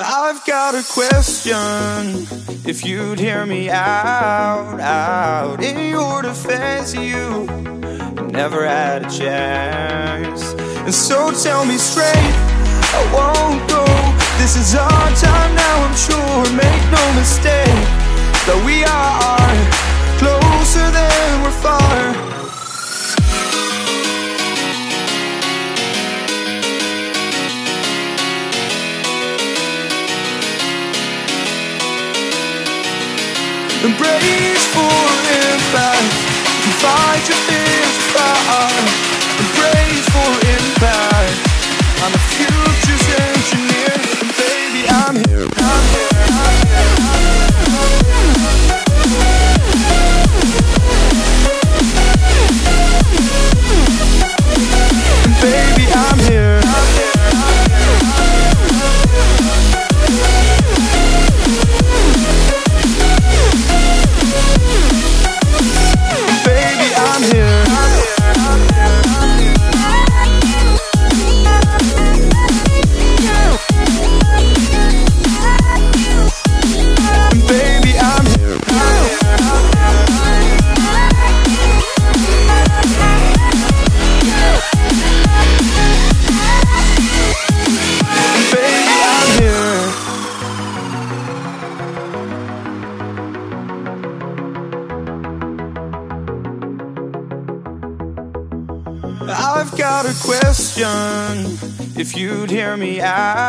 I've got a question, if you'd hear me out. In your defense, you never had a chance. And so tell me straight, I won't go. This is our time now, I'm sure. Make no mistake that we are closer than we're far. Embrace for impact, fight your fears fire. Embrace for impact, I'm a future's engineer, and baby I'm here, I'm here, I'm here, I'm here. And baby I'm here, I'm here. I've got a question, if you'd hear me out.